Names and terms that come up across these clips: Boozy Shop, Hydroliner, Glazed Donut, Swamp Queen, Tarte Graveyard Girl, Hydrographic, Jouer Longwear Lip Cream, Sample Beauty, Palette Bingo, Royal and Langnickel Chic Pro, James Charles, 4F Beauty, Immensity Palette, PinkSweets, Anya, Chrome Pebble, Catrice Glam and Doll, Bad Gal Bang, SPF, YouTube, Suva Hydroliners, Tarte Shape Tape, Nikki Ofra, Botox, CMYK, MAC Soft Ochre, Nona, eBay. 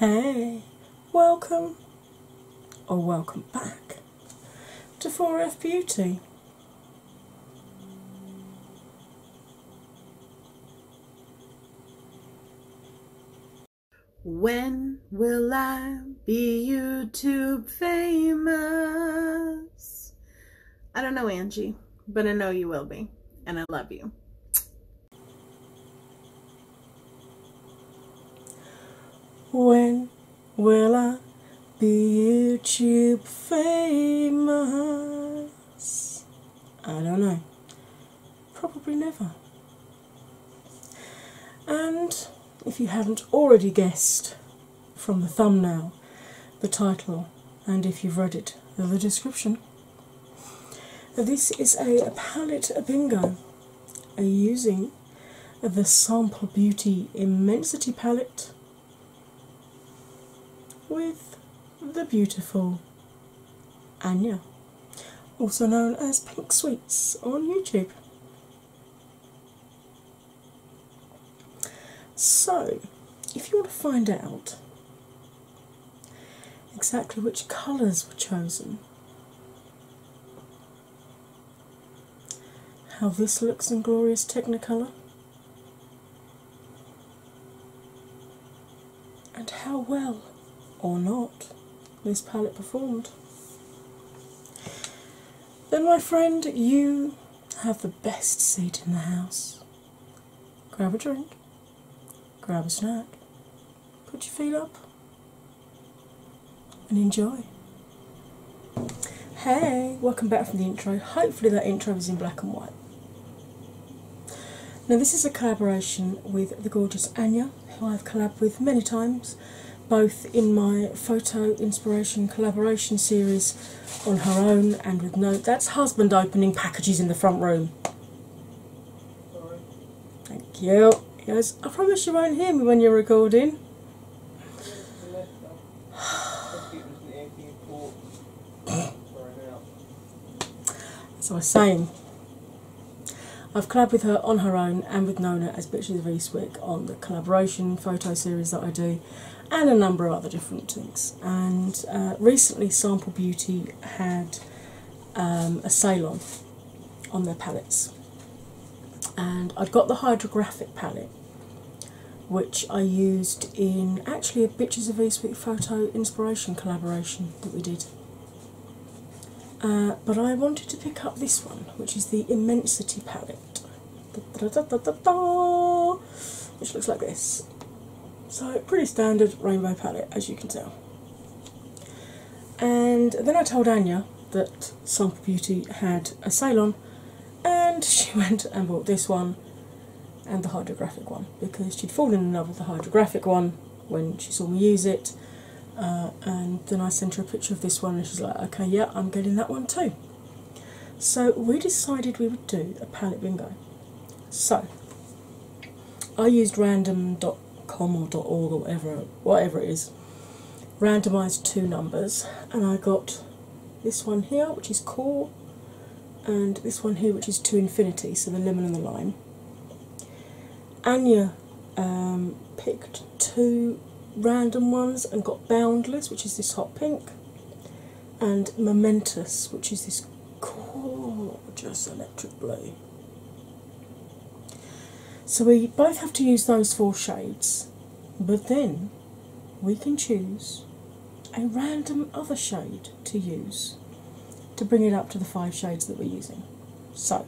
Hey, welcome or welcome back to 4F Beauty. When will I be YouTube famous? I don't know, Angie, but I know you will be, and I love you. When will I be YouTube famous? I don't know. Probably never. And if you haven't already guessed from the thumbnail, the title, and if you've read it, the description, this is a palette bingo using the Sample Beauty Immensity Palette with the beautiful Anya, also known as PinkSweets on YouTube. So, if you want to find out exactly which colours were chosen, how this looks in glorious Technicolor, and how well or not this palette performed, then my friend, you have the best seat in the house. Grab a drink. Grab a snack, put your feet up, and enjoy. Hey, welcome back from the intro. Hopefully that intro was in black and white. Now this is a collaboration with the gorgeous Anya, who I've collabed with many times, both in my photo inspiration collaboration series on her own and with Nona. That's husband opening packages in the front room. Sorry. Thank you. He goes, I promise you won't hear me when you're recording. So I was saying, I've collabed with her on her own and with Nona as Bitches of Eastwick on the collaboration photo series that I do, and a number of other different things. And recently Sample Beauty had a sale on their palettes. And I'd got the Hydrographic palette, which I used in actually a Bitches of Eastwick photo inspiration collaboration that we did. But I wanted to pick up this one, which is the Immensity palette, which looks like this. So pretty standard rainbow palette, as you can tell. And then I told Anya that Sample Beauty had a sale on, and she went and bought this one and the Hydrographic one because she'd fallen in love with the Hydrographic one when she saw me use it, and then I sent her a picture of this one and she's like, okay, yeah, I'm getting that one too. So we decided we would do a palette bingo. So I used random.com or .org or whatever it is, randomised two numbers, and I got this one here, which is Core, and this one here, which is To Infinity, so the lemon and the lime. Anya picked two random ones and got Boundless, which is this hot pink, and Momentous, which is this gorgeous electric blue. So we both have to use those four shades, but then we can choose a random other shade to use to bring it up to the five shades that we're using. So,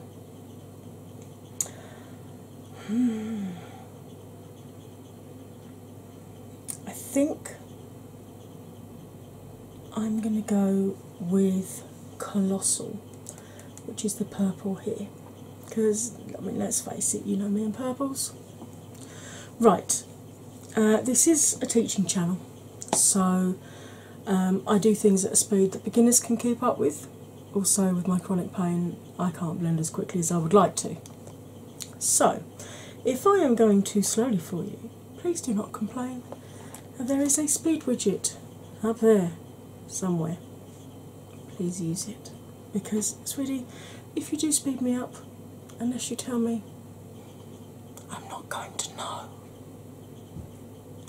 I think I'm going to go with Colossal, which is the purple here, because, I mean, let's face it, you know me and purples. Right, this is a teaching channel, so I do things at a speed that beginners can keep up with. Also, with my chronic pain, I can't blend as quickly as I would like to. So, if I am going too slowly for you, please do not complain. There is a speed widget up there somewhere. Please use it. Because, sweetie, if you do speed me up, unless you tell me, I'm not going to know.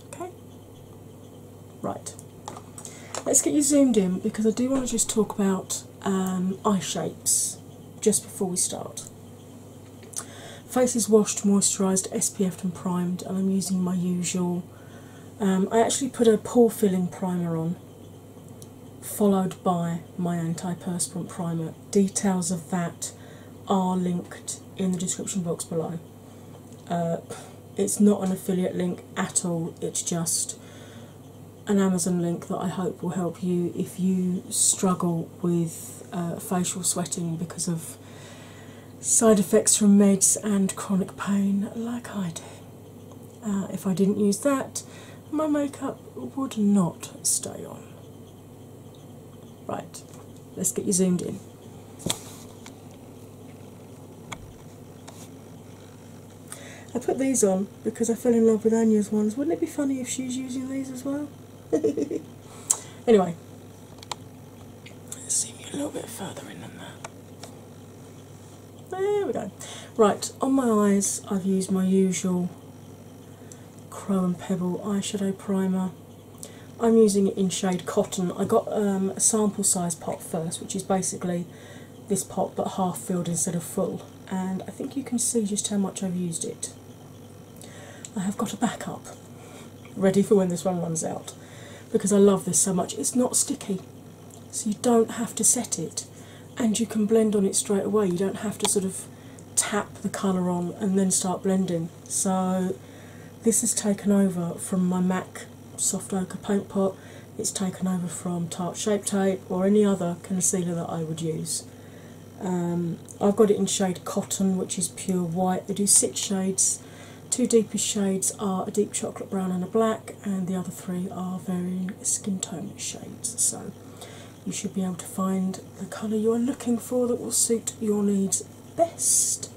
Okay? Right, let's get you zoomed in because I do want to just talk about eye shapes just before we start. Face is washed, moisturised, SPF'd and primed, and I'm using my usual. I actually put a pore filling primer on, followed by my antiperspirant primer. Details of that are linked in the description box below. It's not an affiliate link at all, it's just an Amazon link that I hope will help you if you struggle with facial sweating because of side effects from meds and chronic pain like I do. If I didn't use that, my makeup would not stay on. Right, let's get you zoomed in. I put these on because I fell in love with Anya's ones. Wouldn't it be funny if she's using these as well? Anyway, let's zoom you a little bit further in than that. There we go. Right, on my eyes I've used my usual Chrome Pebble eyeshadow primer. I'm using it in shade Cotton. I got a sample size pot first, which is basically this pot but half filled instead of full. And I think you can see just how much I've used it. I have got a backup ready for when this one runs out because I love this so much. It's not sticky, so you don't have to set it and you can blend on it straight away. You don't have to sort of tap the colour on and then start blending. So this has taken over from my MAC Soft Ochre paint pot. It's taken over from Tarte Shape Tape or any other concealer that I would use. I've got it in shade Cotton, which is pure white. They do 6 shades. 2 deepest shades are a deep chocolate brown and a black, and the other 3 are varying skin tone shades. So you should be able to find the colour you are looking for that will suit your needs best.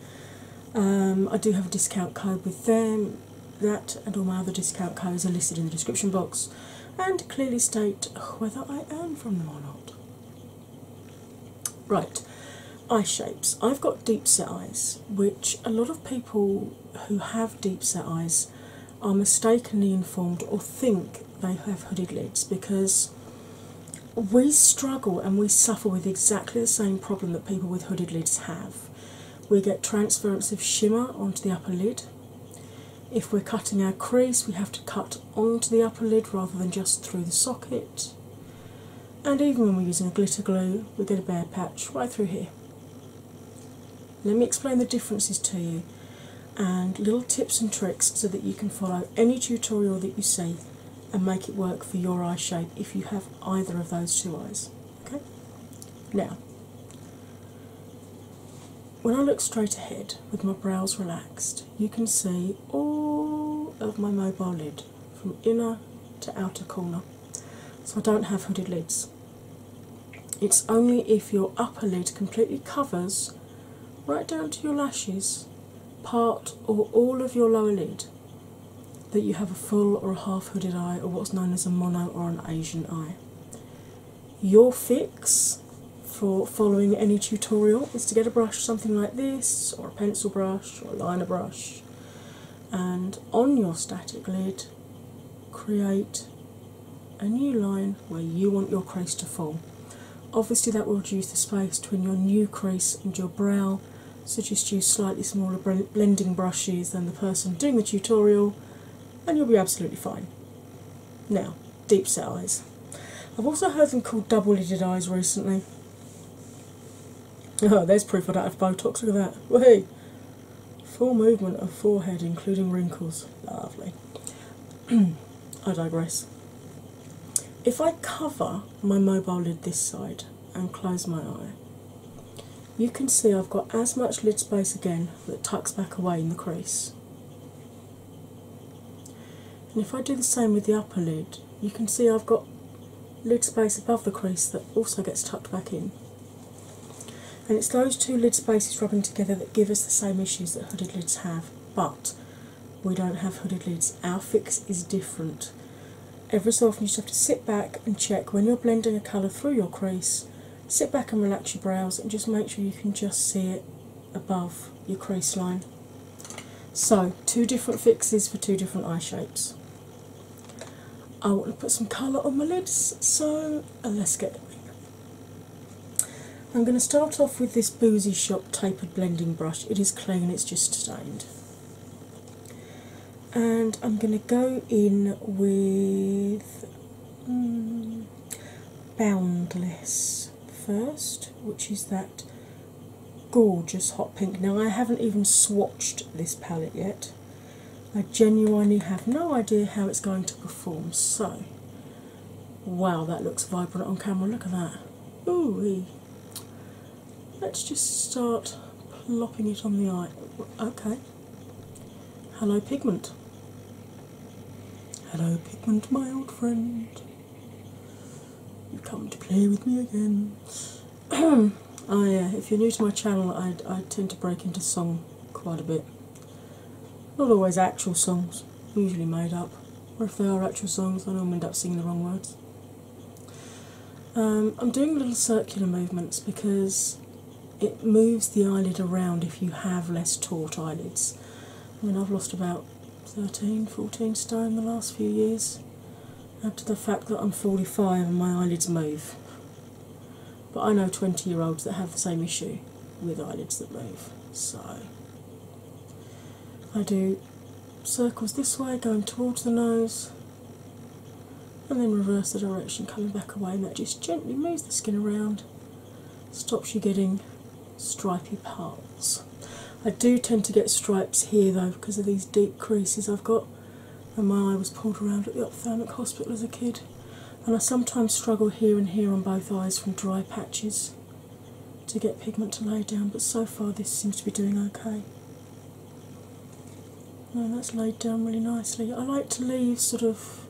I do have a discount code with them. That and all my other discount codes are listed in the description box and clearly state whether I earn from them or not. Right. Eye shapes. I've got deep set eyes, which a lot of people who have deep set eyes are mistakenly informed or think they have hooded lids, because we struggle and we suffer with exactly the same problem that people with hooded lids have. We get transference of shimmer onto the upper lid. If we're cutting our crease, we have to cut onto the upper lid rather than just through the socket. And even when we're using a glitter glue, we get a bare patch right through here. Let me explain the differences to you and little tips and tricks so that you can follow any tutorial that you see and make it work for your eye shape if you have either of those two eyes. Okay? Now, when I look straight ahead with my brows relaxed, you can see all of my mobile lid from inner to outer corner. So I don't have hooded lids. It's only if your upper lid completely covers right down to your lashes, part or all of your lower lid, that you have a full or a half hooded eye, or what's known as a mono or an Asian eye. Your fix for following any tutorial is to get a brush, something like this, or a pencil brush, or a liner brush, and on your static lid, create a new line where you want your crease to fall. Obviously that will reduce the space between your new crease and your brow, so just use slightly smaller blending brushes than the person doing the tutorial and you'll be absolutely fine. Now, deep set eyes. I've also heard them called double-lidded eyes recently. Oh, there's proof I don't have Botox, look at that. Whee! Full movement of forehead including wrinkles. Lovely. I digress. If I cover my mobile lid this side and close my eye, you can see I've got as much lid space again that tucks back away in the crease. And if I do the same with the upper lid, you can see I've got lid space above the crease that also gets tucked back in. And it's those two lid spaces rubbing together that give us the same issues that hooded lids have, but we don't have hooded lids. Our fix is different. Every so often you just have to sit back and check when you're blending a colour through your crease, sit back and relax your brows and just make sure you can just see it above your crease line. So, 2 different fixes for 2 different eye shapes. I want to put some colour on my lids, so let's get going. I'm going to start off with this Boozy Shop tapered blending brush. It is clean, it's just stained. And I'm going to go in with Boundless first, which is that gorgeous hot pink. Now I haven't even swatched this palette yet. I genuinely have no idea how it's going to perform, so wow, that looks vibrant on camera, look at that. Ooh-wee. Let's just start plopping it on the eye. Okay. Hello pigment. Hello pigment, my old friend. You've come to play with me again. If you're new to my channel, I tend to break into song quite a bit. Not always actual songs, usually made up. Or if they are actual songs, I normally end up singing the wrong words. I'm doing little circular movements because it moves the eyelid around if you have less taut eyelids. I mean, I've lost about 13, 14 stone the last few years. Add to the fact that I'm 45 and my eyelids move. But I know 20-year-olds that have the same issue with eyelids that move. So I do circles this way, going towards the nose, and then reverse the direction, coming back away, and that just gently moves the skin around, stops you getting stripy parts. I do tend to get stripes here though because of these deep creases I've got, and my eye was pulled around at the ophthalmic hospital as a kid, and I sometimes struggle here and here on both eyes from dry patches to get pigment to lay down, but so far this seems to be doing okay. No, that's laid down really nicely. I like to leave sort of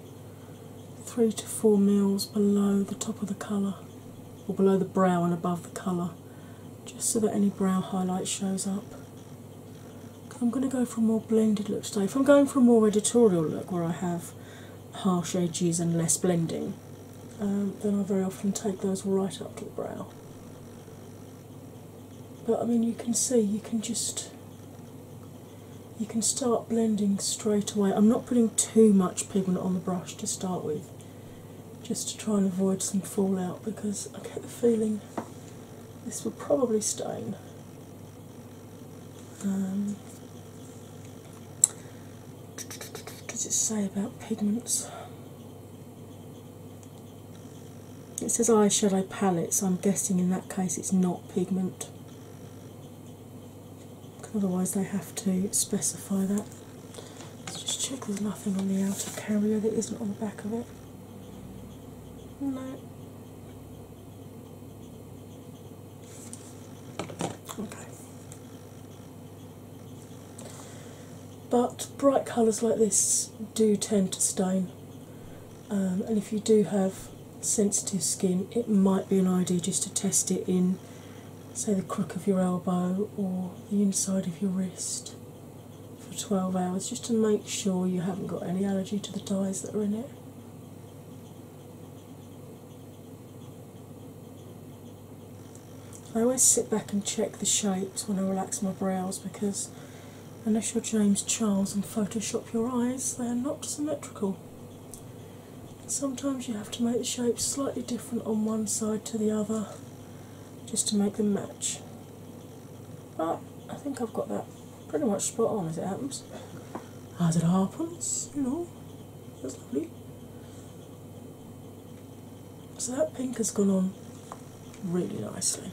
3 to 4 mils below the top of the colour, or below the brow and above the colour, just so that any brow highlight shows up. I'm going to go for a more blended look today. If I'm going for a more editorial look where I have harsh edges and less blending, then I very often take those right up to the brow. But I mean, you can see, you can start blending straight away. I'm not putting too much pigment on the brush to start with, just to try and avoid some fallout, because I get the feeling this will probably stain. Does it say about pigments? It says eyeshadow palette, so I'm guessing in that case it's not pigment. Otherwise they have to specify that. Let's just check there's nothing on the outer carrier that isn't on the back of it. No. Okay. But bright colours like this do tend to stain. And if you do have sensitive skin, it might be an idea just to test it in, say, the crook of your elbow or the inside of your wrist for 12 hours, just to make sure you haven't got any allergy to the dyes that are in it. I always sit back and check the shapes when I relax my brows, because unless you're James Charles and Photoshop your eyes, they are not symmetrical. Sometimes you have to make the shapes slightly different on one side to the other, just to make them match. But I think I've got that pretty much spot on as it happens. As it happens, you know, that's lovely. So that pink has gone on really nicely.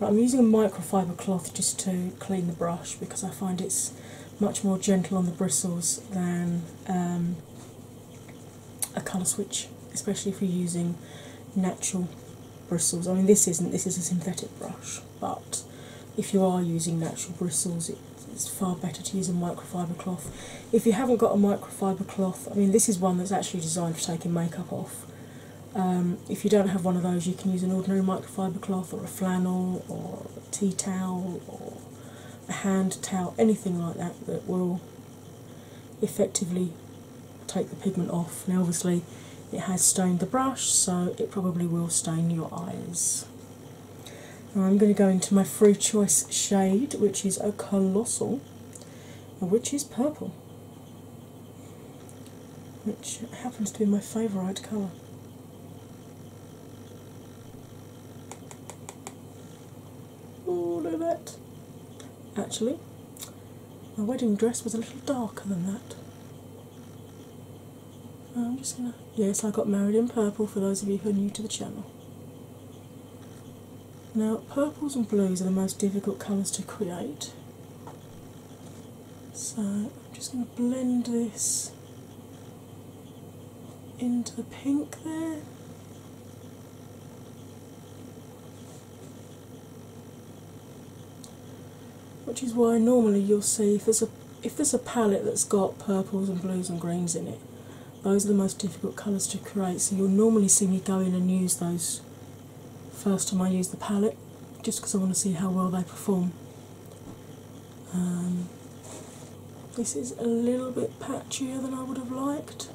Right, I'm using a microfiber cloth just to clean the brush because I find it's much more gentle on the bristles than a colour switch, especially if you're using natural bristles. I mean, this is a synthetic brush, but if you are using natural bristles, it's far better to use a microfiber cloth. If you haven't got a microfiber cloth, I mean, this is one that's actually designed for taking makeup off. If you don't have one of those, you can use an ordinary microfiber cloth or a flannel or a tea towel or a hand towel, anything like that that will effectively take the pigment off. Now obviously it has stained the brush, so it probably will stain your eyes. Now I'm going to go into my Free Choice shade, which is a Colossal, which is purple. which happens to be my favourite colour. Oh, look at that! Actually, my wedding dress was a little darker than that. I'm just gonna... Yes, I got married in purple, for those of you who are new to the channel. Now, purples and blues are the most difficult colours to create. So, I'm just going to blend this into the pink there. Which is why normally you'll see if there's a palette that's got purples and blues and greens in it, those are the most difficult colours to create, so you'll normally see me go in and use those first time I use the palette, just because I want to see how well they perform. This is a little bit patchier than I would have liked,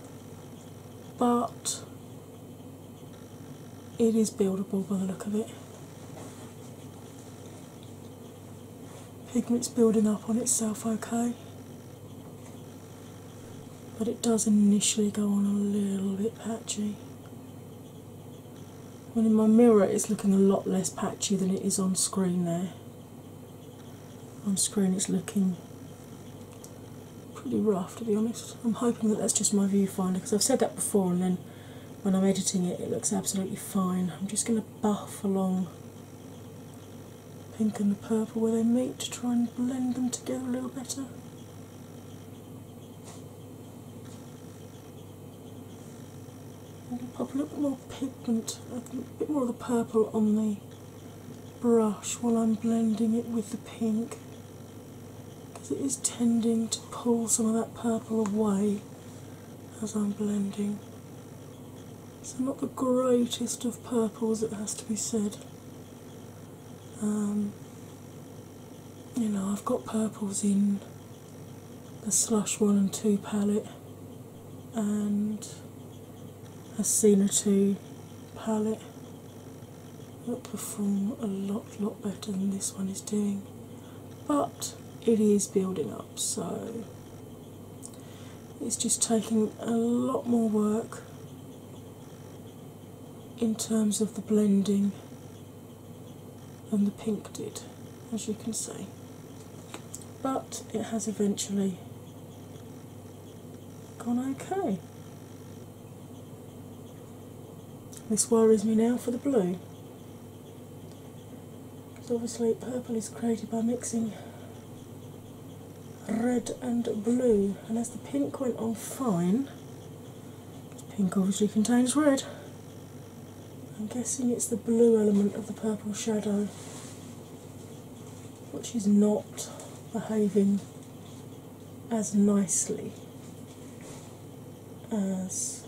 but it is buildable by the look of it. Pigment's building up on itself okay. But it does initially go on a little bit patchy. When in my mirror it's looking a lot less patchy than it is on screen there. On screen it's looking pretty rough, to be honest. I'm hoping that that's just my viewfinder, because I've said that before, and then when I'm editing it, it looks absolutely fine. I'm just going to buff along pink and the purple where they meet to try and blend them together a little better. I'm going to pop a little bit more pigment, a bit more of the purple on the brush while I'm blending it with the pink, because it is tending to pull some of that purple away as I'm blending. So not the greatest of purples, it has to be said. You know, I've got purples in the Slush 1 and 2 palette and a Cena 2 palette that perform a lot better than this one is doing, but it is building up, so it's just taking a lot more work in terms of the blending than the pink did, as you can see, but it has eventually gone okay. This worries me now for the blue, because obviously purple is created by mixing red and blue, and as the pink went on fine, pink obviously contains red, I'm guessing it's the blue element of the purple shadow which is not behaving as nicely as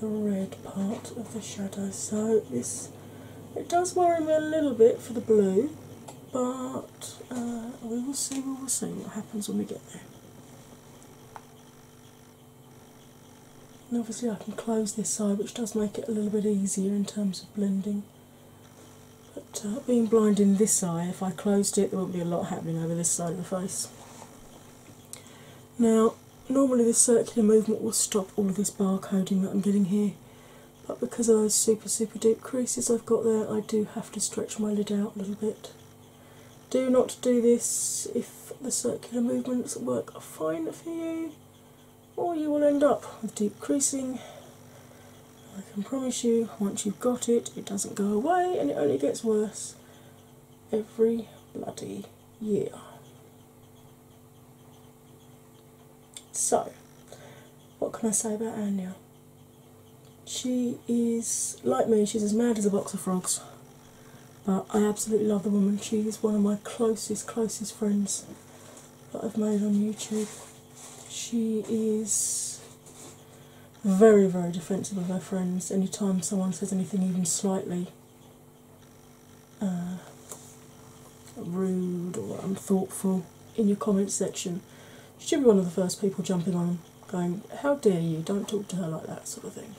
the red part of the shadow, so it does worry me a little bit for the blue, but we will see what happens when we get there. And obviously I can close this side, which does make it a little bit easier in terms of blending, but being blind in this eye, if I closed it there wouldn't be a lot happening over this side of the face. Now, normally this circular movement will stop all of this barcoding that I'm getting here, but because of those super deep creases I've got there, I do have to stretch my lid out a little bit. Do not do this if the circular movements work fine for you, or you will end up with deep creasing. I can promise you, once you've got it, it doesn't go away and it only gets worse every bloody year. So, what can I say about Anya? She is, like me, she's as mad as a box of frogs, but I absolutely love the woman. She is one of my closest friends that I've made on YouTube. She is very defensive of her friends. Anytime someone says anything even slightly rude or unthoughtful in your comments section, she should be one of the first people jumping on, going, "How dare you, don't talk to her like that," sort of thing.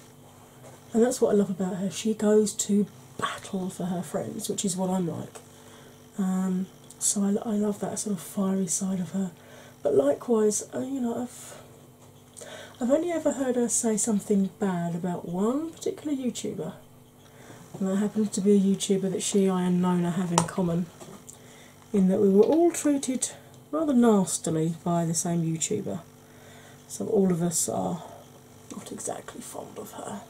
And that's what I love about her. She goes to battle for her friends, which is what I'm like. So I love that sort of fiery side of her. But likewise, you know, I've I've only ever heard her say something bad about one particular YouTuber, and that happened to be a YouTuber that she, I and Nona have in common, in that we were all treated rather nastily by the same YouTuber, so all of us are not exactly fond of her.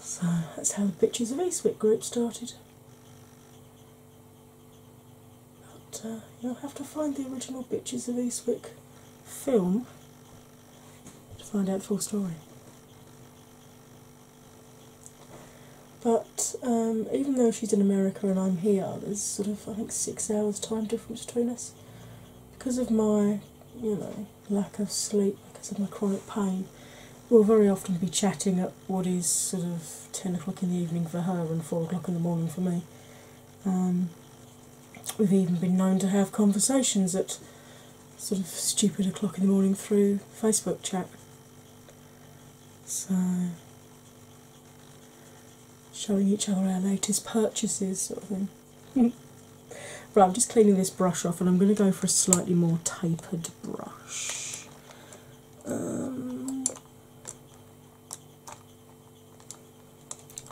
So that's how the Bitches of Eastwick group started. But you'll have to find the original Bitches of Eastwick film to find out the full story. But even though she's in America and I'm here, there's sort of, I think, 6 hours time difference between us. Because of my, you know, lack of sleep, because of my chronic pain, we'll very often be chatting at what is sort of 10 o'clock in the evening for her and 4 o'clock in the morning for me. We've even been known to have conversations at sort of stupid o'clock in the morning through Facebook chat. So, showing each other our latest purchases, sort of thing. Right, I'm just cleaning this brush off and I'm going to go for a slightly more tapered brush.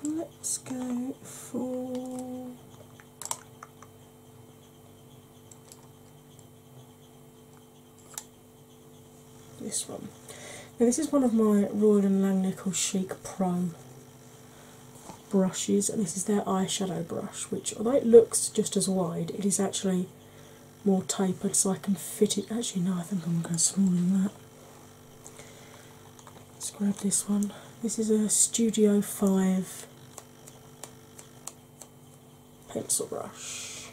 Let's go for... this one. Now this is one of my Royal and Langnickel Chic Pro brushes, and this is their eyeshadow brush, which, although it looks just as wide, it is actually more tapered, so I can fit it. Actually no, I think I'm going to go smaller than that. Let's grab this one. This is a Studio 5 pencil brush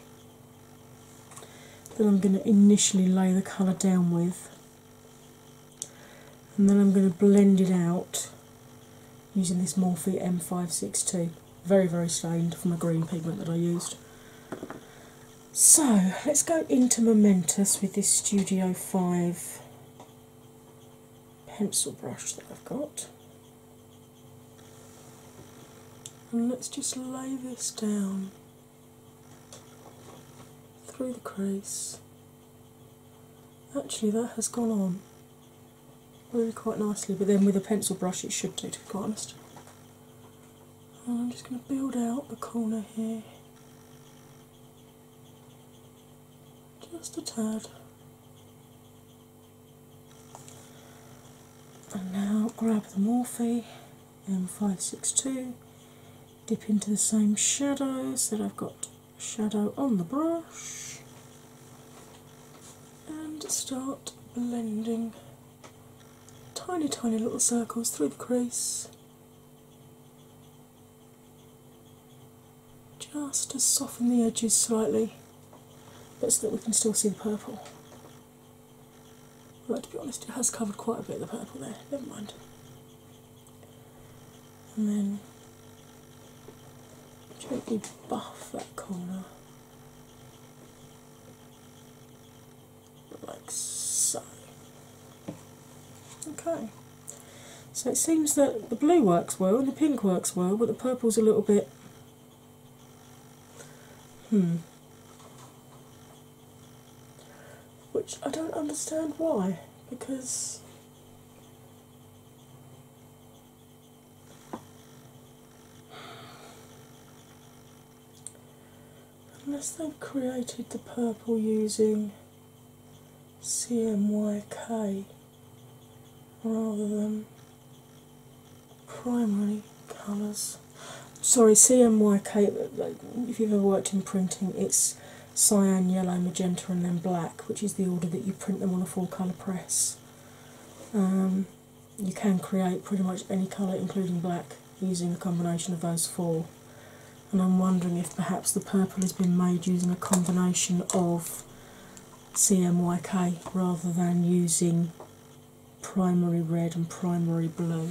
that I'm going to initially lay the colour down with, and then I'm going to blend it out using this Morphe M562. Very, very stained from a green pigment that I used. So let's go into Momentous with this Studio 5 pencil brush that I've got. And let's just lay this down through the crease. Actually that has gone on really quite nicely, but then with a pencil brush it should do, to be quite honest. And I'm just going to build out the corner here, just a tad. And now grab the Morphe M562, dip into the same shadow so that I've got shadow on the brush, and start blending tiny, tiny little circles through the crease, just to soften the edges slightly, but so that we can still see the purple. Well, to be honest, it has covered quite a bit of the purple there, never mind. And then gently buff that corner, like so. Okay, so it seems that the blue works well and the pink works well, but the purple's a little bit... Which I don't understand why, because... unless they've created the purple using CMYK, rather than primary colours. Sorry, CMYK, if you've ever worked in printing, it's cyan, yellow, magenta and then black, which is the order that you print them on a full colour press. You can create pretty much any colour, including black, using a combination of those four. And I'm wondering if perhaps the purple has been made using a combination of CMYK rather than using primary red and primary blue,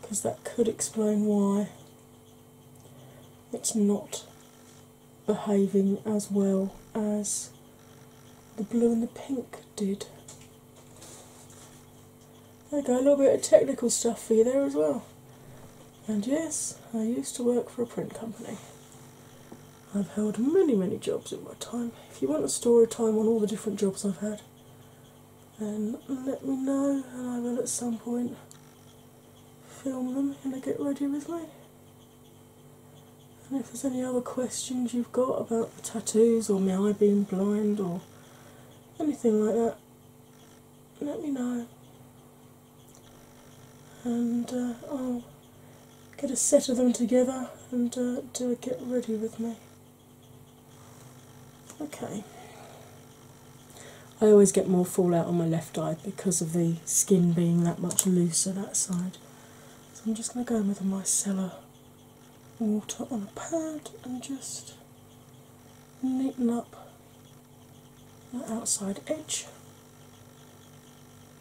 because that could explain why it's not behaving as well as the blue and the pink did. There you go, a little bit of technical stuff for you there as well. And yes, I used to work for a print company. I've held many, many jobs in my time. If you want a story time on all the different jobs I've had, then let me know and I will at some point film them when they get ready with me. And if there's any other questions you've got about the tattoos or my eye being blind or anything like that, let me know. And I'll get a set of them together and do a get ready with me. Okay. I always get more fallout on my left eye because of the skin being that much looser that side. So I'm just going to go in with a micellar water on a pad and just neaten up the outside edge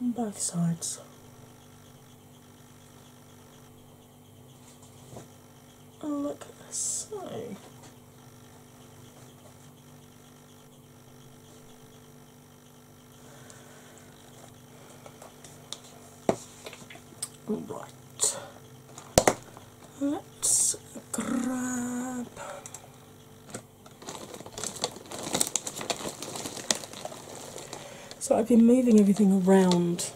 on both sides. Like so. Right. Let's grab So I've been moving everything around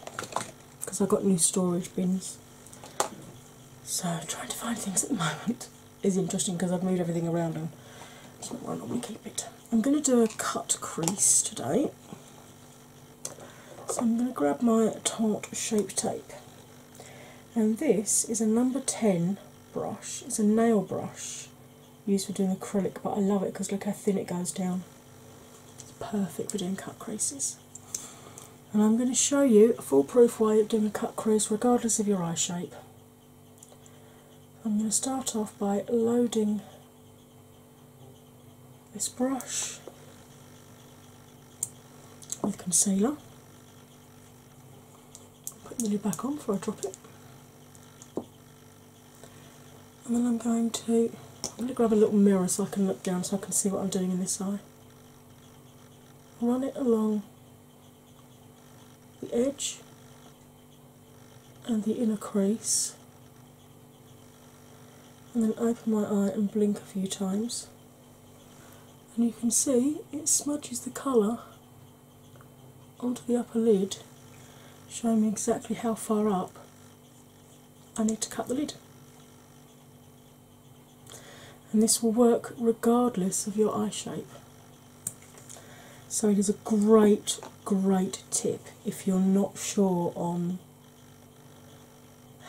because I've got new storage bins. So trying to find things at the moment is interesting because I've moved everything around and it's not where I normally keep it. I'm going to do a cut crease today. So I'm going to grab my Tarte Shape Tape. And this is a number 10 brush. It's a nail brush used for doing acrylic, but I love it because look how thin it goes down. It's perfect for doing cut creases. And I'm going to show you a foolproof way of doing a cut crease regardless of your eye shape. I'm going to start off by loading this brush with concealer. Put the lid back on before I drop it. And then I'm going to grab a little mirror so I can look down so I can see what I'm doing in this eye. Run it along the edge and the inner crease, and then open my eye and blink a few times. And you can see it smudges the colour onto the upper lid, showing me exactly how far up I need to cut the lid. And this will work regardless of your eye shape. So it is a great, great tip if you're not sure on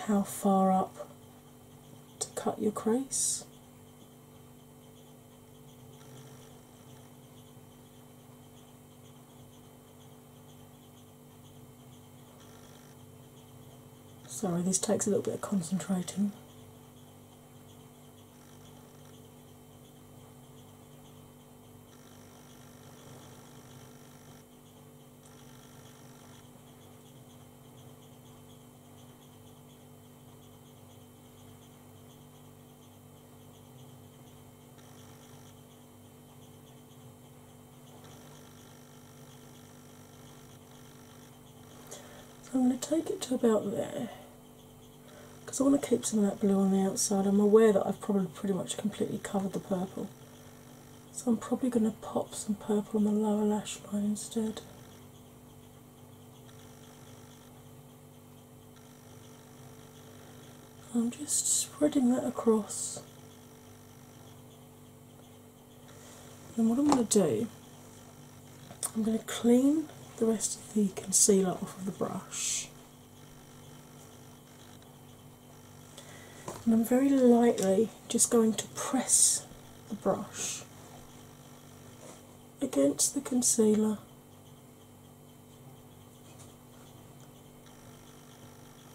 how far up to cut your crease. Sorry, this takes a little bit of concentrating. I'm going to take it to about there because I want to keep some of that blue on the outside. I'm aware that I've probably pretty much completely covered the purple, so I'm probably going to pop some purple on the lower lash line instead. I'm just spreading that across. And what I'm going to do, I'm going to clean the rest of the concealer off of the brush, and I'm very lightly just going to press the brush against the concealer,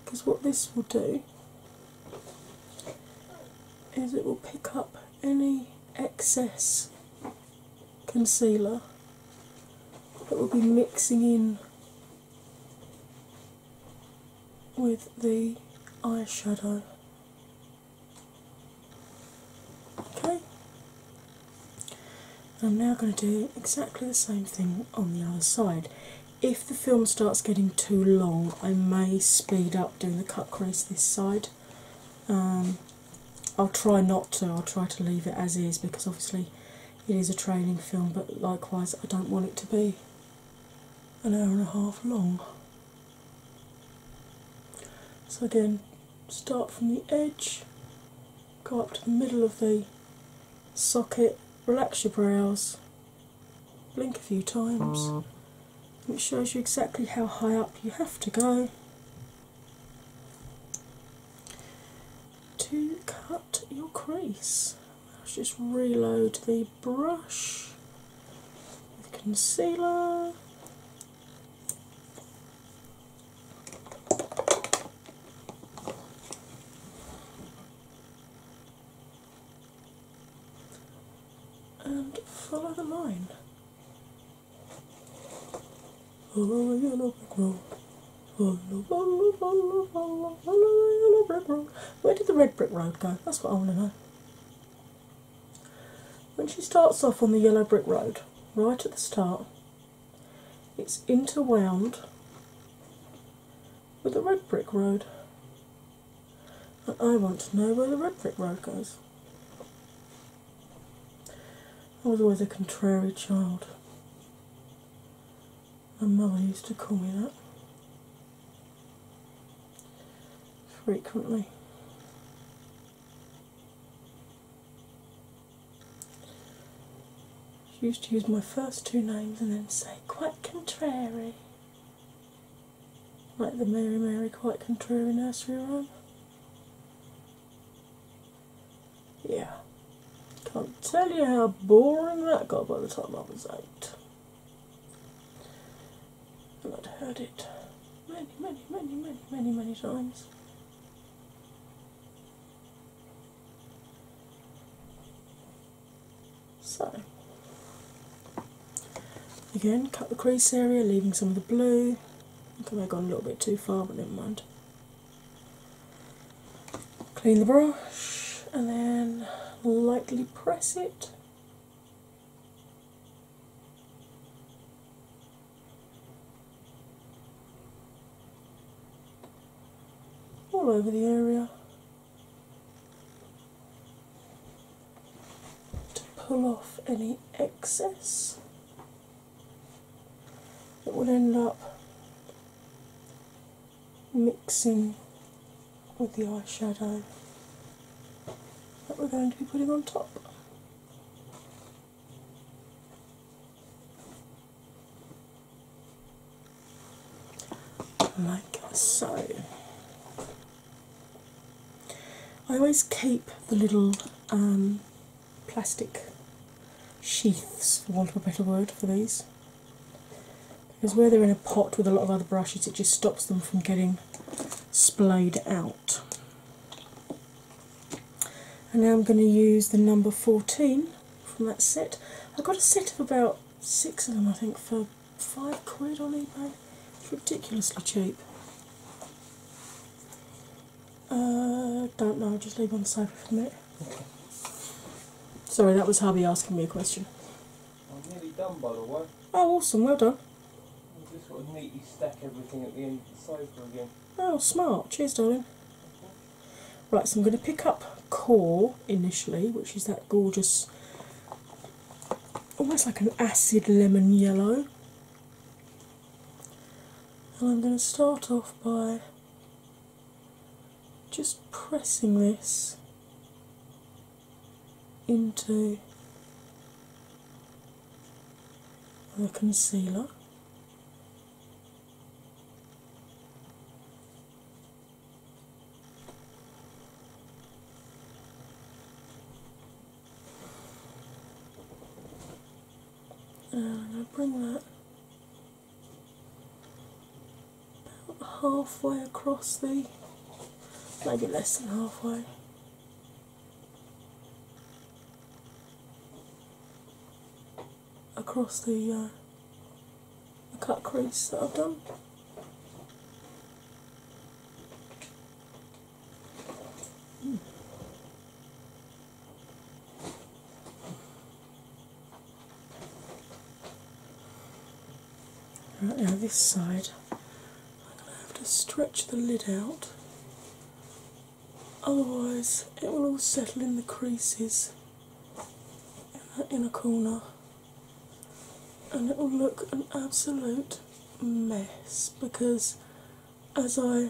because what this will do is it will pick up any excess concealer that will be mixing in with the eyeshadow. Okay, I'm now going to do exactly the same thing on the other side. If the film starts getting too long, I may speed up doing the cut crease this side. I'll try not to, I'll try to leave it as is because obviously it is a training film, but likewise I don't want it to be an hour and a half long. So again, start from the edge, go up to the middle of the socket, relax your brows, blink a few times, and it shows you exactly how high up you have to go to cut your crease. Let's just reload the brush with concealer. Follow the line. Follow the yellow brick road. Follow the yellow brick road. Where did the red brick road go? That's what I want to know. When she starts off on the yellow brick road, right at the start, it's interwound with the red brick road. And I want to know where the red brick road goes. I was always a contrary child. My mother used to call me that frequently. She used to use my first two names and then say, "Quite contrary." Like the Mary Mary Quite Contrary nursery rhyme. Yeah. Can't tell you how boring that got by the time I was 8. And I'd heard it many times. So, again, cut the crease area, leaving some of the blue. I think I've gone a little bit too far, but never mind. Clean the brush, and then lightly press it, all over the area, to pull off any excess that will end up mixing with the eyeshadow that we're going to be putting on top. Like so. I always keep the little plastic sheaths, for want of a better word, for these. Because where they're in a pot with a lot of other brushes, it just stops them from getting splayed out. And now I'm going to use the number 14 from that set. I got a set of about 6 of them, I think, for £5 on eBay. It's ridiculously cheap. Don't know, I'll just leave on the sofa for a minute. Sorry, that was hubby asking me a question. I'm nearly done, by the way. Oh, awesome, well done. I've just got to neatly stack everything at the end of the sofa again. Oh, smart. Cheers, darling. Right, so I'm going to pick up Core initially, which is that gorgeous, almost like an acid lemon yellow. And I'm going to start off by just pressing this into the concealer. I'm going to bring that about halfway across the, maybe less than halfway. Across the cut crease that I've done. Right now, this side, I'm going to have to stretch the lid out, otherwise it will all settle in the creases in that inner corner, and it will look an absolute mess, because as I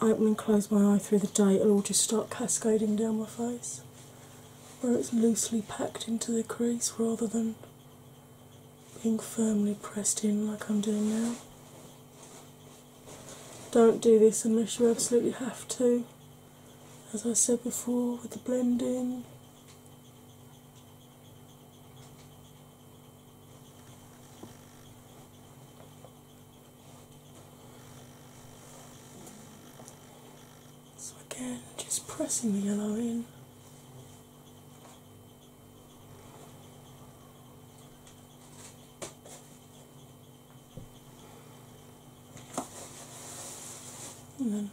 open and close my eye through the day, it'll all just start cascading down my face, where it's loosely packed into the crease rather than being firmly pressed in like I'm doing now. Don't do this unless you absolutely have to, as I said before with the blending. So again, just pressing the yellow in. And then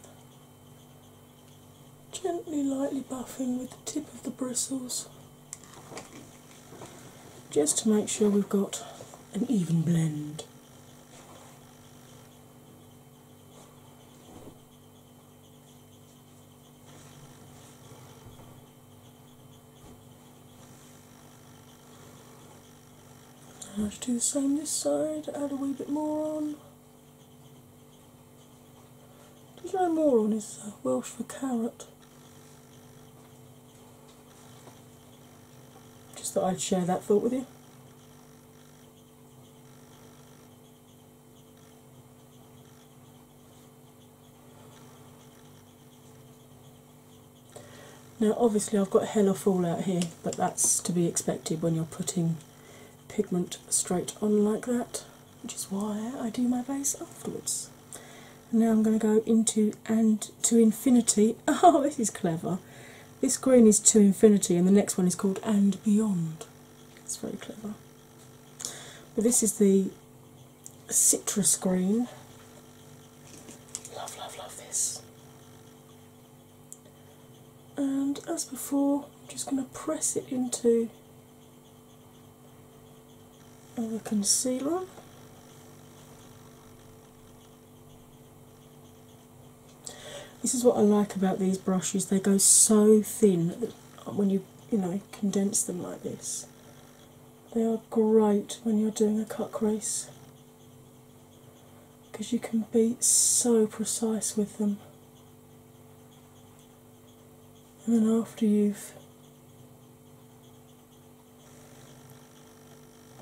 gently, lightly buffing with the tip of the bristles, just to make sure we've got an even blend. And I'll just do the same this side, add a wee bit more on. Did you know moron is Welsh for carrot? Just thought I'd share that thought with you. Now obviously I've got hella fallout here, but that's to be expected when you're putting pigment straight on like that, which is why I do my base afterwards. Now I'm going to go into And to Infinity. Oh, this is clever. This green is To Infinity and the next one is called And Beyond. It's very clever. But this is the citrus green. Love, love, love this. And as before, I'm just going to press it into the concealer. This is what I like about these brushes, they go so thin when you condense them like this. They are great when you're doing a cut crease, because you can be so precise with them. And then after you've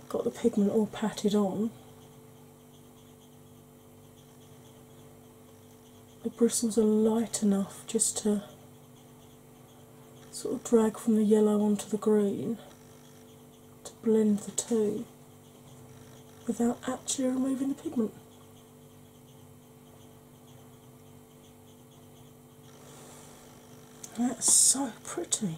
got the pigment all patted on, the bristles are light enough just to sort of drag from the yellow onto the green to blend the two without actually removing the pigment. That's so pretty.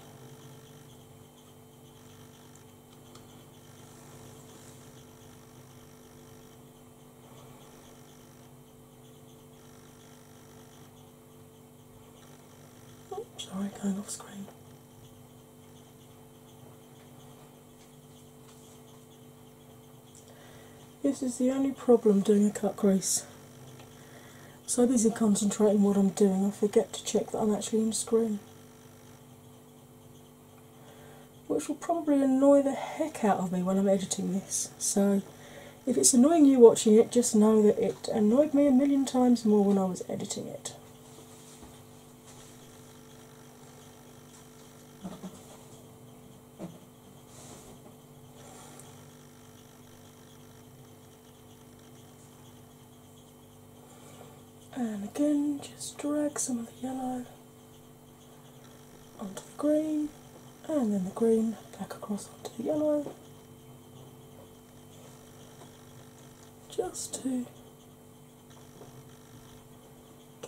Sorry, going off screen. This is the only problem doing a cut crease. I'm so busy concentrating what I'm doing, I forget to check that I'm actually in screen, which will probably annoy the heck out of me when I'm editing this. So if it's annoying you watching it, just know that it annoyed me a million times more when I was editing it. And again, just drag some of the yellow onto the green, and then the green back across onto the yellow, just to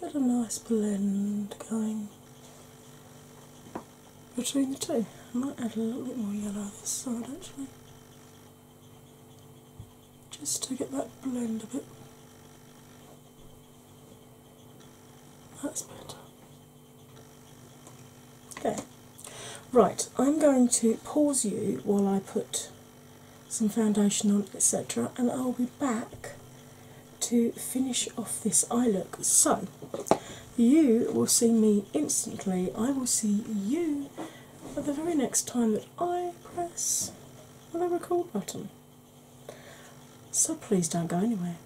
get a nice blend going between the two. I might add a little bit more yellow this side actually, just to get that blend a bit. That's better. Okay, right, I'm going to pause you while I put some foundation on, etc., and I'll be back to finish off this eye look. So you will see me instantly. I will see you at the very next time that I press the record button. So please don't go anywhere.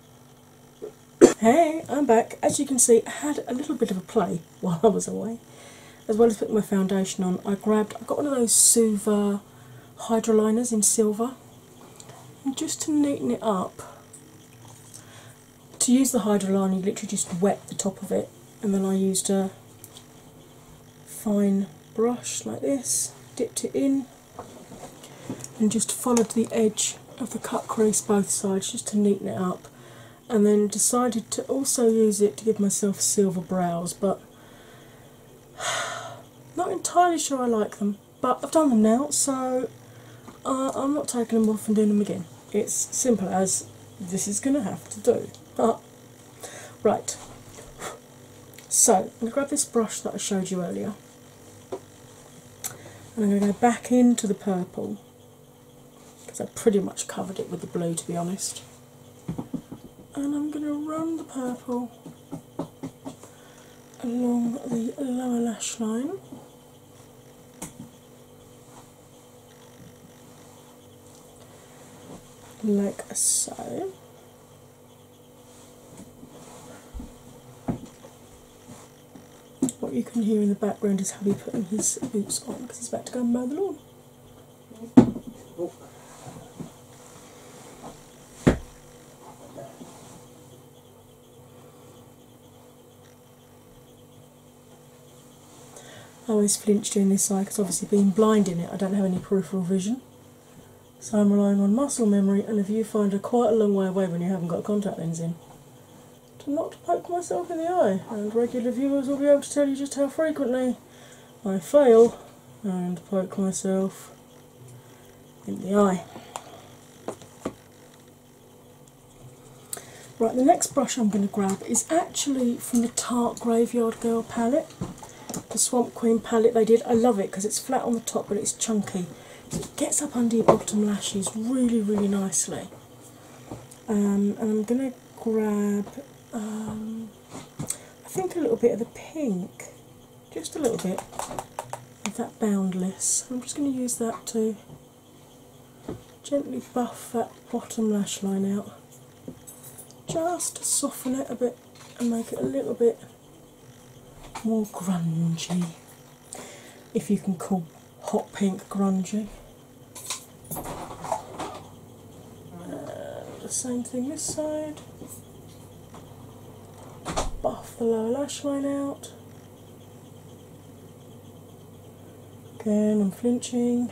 Hey, I'm back. As you can see, I had a little bit of a play while I was away. As well as putting my foundation on, I got one of those Suva Hydroliners in silver. And just to neaten it up, to use the Hydroliner, you literally just wet the top of it, and then I used a fine brush like this, dipped it in, and just followed the edge of the cut crease both sides just to neaten it up, and then decided to also use it to give myself silver brows, but not entirely sure I like them, but I've done them now, so I'm not taking them off and doing them again. It's simple as this is going to have to do. Right, so I'm going to grab this brush that I showed you earlier, and I'm going to go back into the purple, because I pretty much covered it with the blue, to be honest. And I'm going to run the purple along the lower lash line. Like so. What you can hear in the background is Hubby putting his boots on because he's about to go and mow the lawn. Oh. I always flinch doing this side because obviously being blind in it, I don't have any peripheral vision. So I'm relying on muscle memory and a viewfinder quite a long way away when you haven't got a contact lens in. To not poke myself in the eye, and regular viewers will be able to tell you just how frequently I fail and poke myself in the eye. Right, the next brush I'm going to grab is actually from the Tarte Graveyard Girl palette. The Swamp Queen palette they did. I love it because it's flat on the top but it's chunky. It gets up under your bottom lashes really, really nicely. And I'm going to grab, I think a little bit of the pink, just a little bit of that Boundless. I'm just going to use that to gently buff that bottom lash line out. Just to soften it a bit and make it a little bit more grungy, if you can call hot pink grungy. The same thing this side. Buff the lower lash line out. Again, I'm flinching.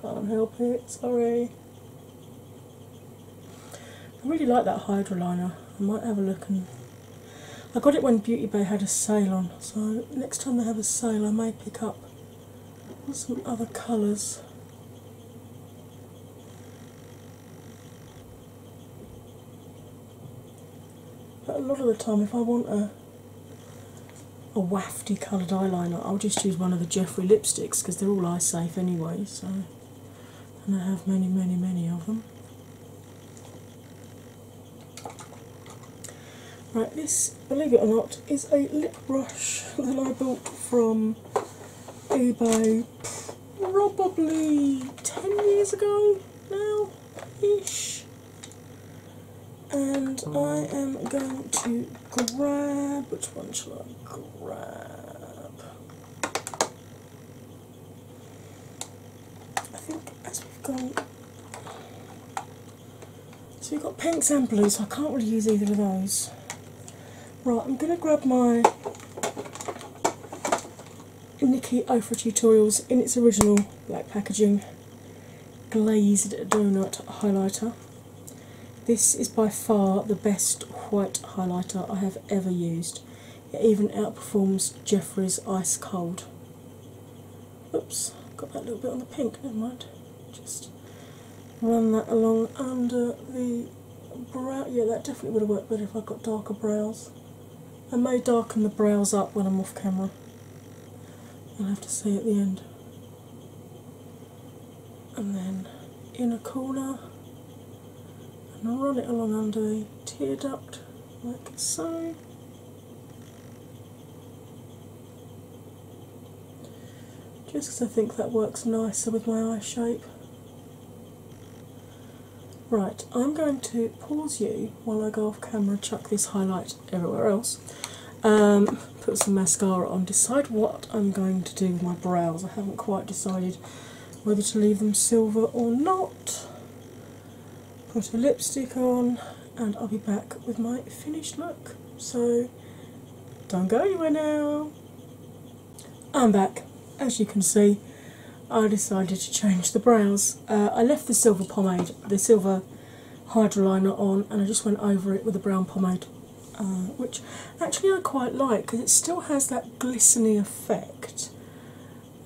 Can't help it, sorry. I really like that Hydroliner. I might have a look, and I got it when Beauty Bay had a sale on, so next time they have a sale I may pick up some other colours. But a lot of the time if I want a wafty coloured eyeliner, I'll just use one of the Jeffree lipsticks because they're all eye safe anyway, so, and I have many, many, many of them. Right, this, believe it or not, is a lip brush that I bought from eBay probably 10 years ago now-ish, and I am going to grab, which one shall I grab? I think as we've got, so we've got pinks and blues, so I can't really use either of those. Right, I'm going to grab my Nikki Ofra Tutorials in its original black packaging Glazed Donut highlighter. This is by far the best white highlighter I have ever used. It even outperforms Jeffree's Ice Cold. Oops, got that little bit on the pink, never mind. Just run that along under the brow. Yeah, that definitely would have worked better if I got darker brows. I may darken the brows up when I'm off camera. You'll have to see at the end. And then in a corner, and run it along under the tear duct, like so. Just because I think that works nicer with my eye shape. Right, I'm going to pause you while I go off camera, chuck this highlight everywhere else, put some mascara on, decide what I'm going to do with my brows. I haven't quite decided whether to leave them silver or not. Put a lipstick on and I'll be back with my finished look. So don't go anywhere now. I'm back. As you can see, I decided to change the brows. I left the silver pomade, the silver hydroliner on, and I just went over it with a brown pomade, which actually I quite like because it still has that glistening effect,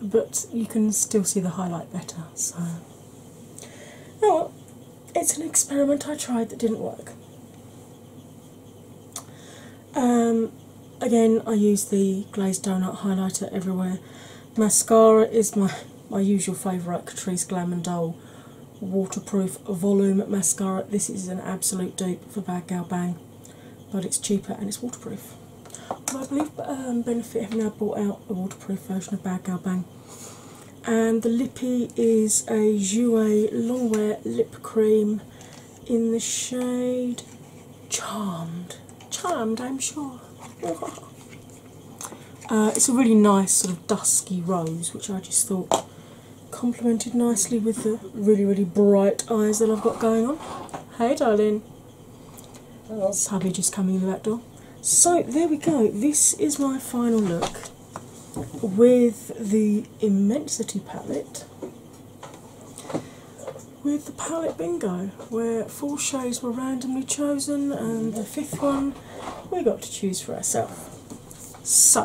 but you can still see the highlight better. So, you know what? It's an experiment I tried that didn't work. Again, I use the Glazed Donut highlighter everywhere. Mascara is my usual favourite, Catrice Glam and Doll waterproof volume mascara. This is an absolute dupe for Bad Gal Bang, but it's cheaper and it's waterproof. I believe Benefit have now brought out a waterproof version of Bad Gal Bang. And the lippy is a Jouer Longwear Lip Cream in the shade Charmed. Charmed, I'm sure. It's a really nice sort of dusky rose, which I just thought complemented nicely with the really, really bright eyes that I've got going on. Hey, darling. That's hubby just coming in the back door. So, there we go. This is my final look with the Immensity palette, with the palette bingo, where 4 shades were randomly chosen and the 5th one we got to choose for ourselves. So,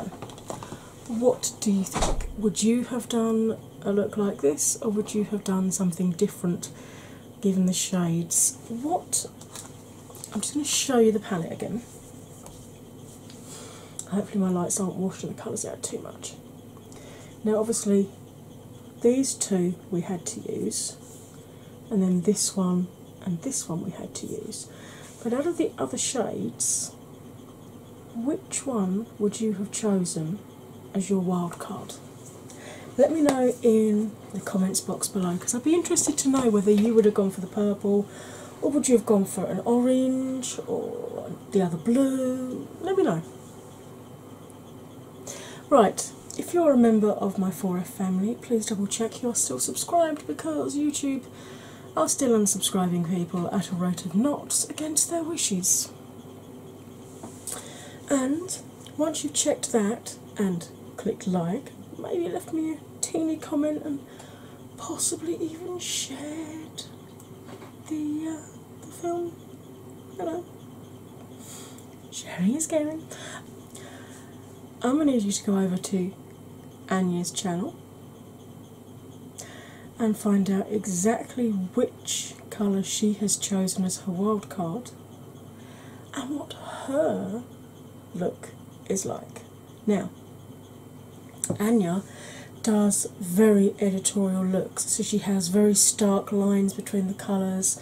what do you think? Would you have done a look like this, or would you have done something different given the shades? I'm just going to show you the palette again. Hopefully my lights aren't washing the colours out too much. Now obviously these two we had to use, and then this one and this one we had to use. But out of the other shades, which one would you have chosen as your wild card? Let me know in the comments box below, because I'd be interested to know whether you would have gone for the purple, or would you have gone for an orange, or the other blue? Let me know. Right, if you're a member of my 4F family, please double check you are still subscribed, because YouTube are still unsubscribing people at a rate of knots against their wishes. And once you've checked that and clicked like, maybe left me a teeny comment and possibly even shared the film. You know, sharing is caring. I'm going to need you to go over to Anya's channel and find out exactly which colour she has chosen as her wild card and what her look is like. Now, Anya does very editorial looks, so she has very stark lines between the colours.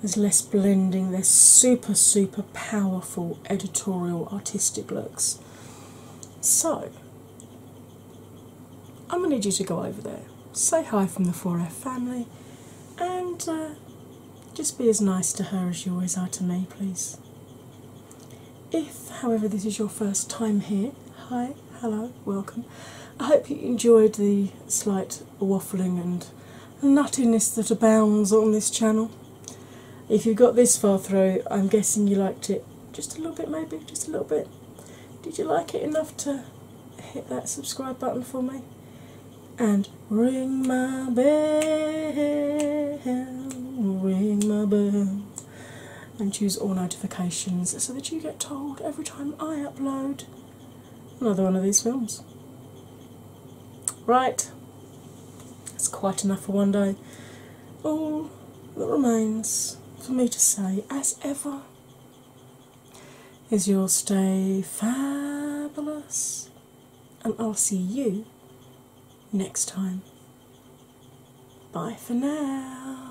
There's less blending. They're super, super powerful editorial artistic looks. So, I'm going to need you to go over there, say hi from the 4F family, and just be as nice to her as you always are to me, please. If, however, this is your first time here, hi, hello, welcome. I hope you enjoyed the slight waffling and nuttiness that abounds on this channel. If you got this far through, I'm guessing you liked it just a little bit, maybe, just a little bit. Did you like it enough to hit that subscribe button for me? And ring my bell, ring my bell. And choose all notifications so that you get told every time I upload another one of these films. Right, that's quite enough for one day. All that remains for me to say, as ever, is you'll stay fabulous, and I'll see you next time. Bye for now.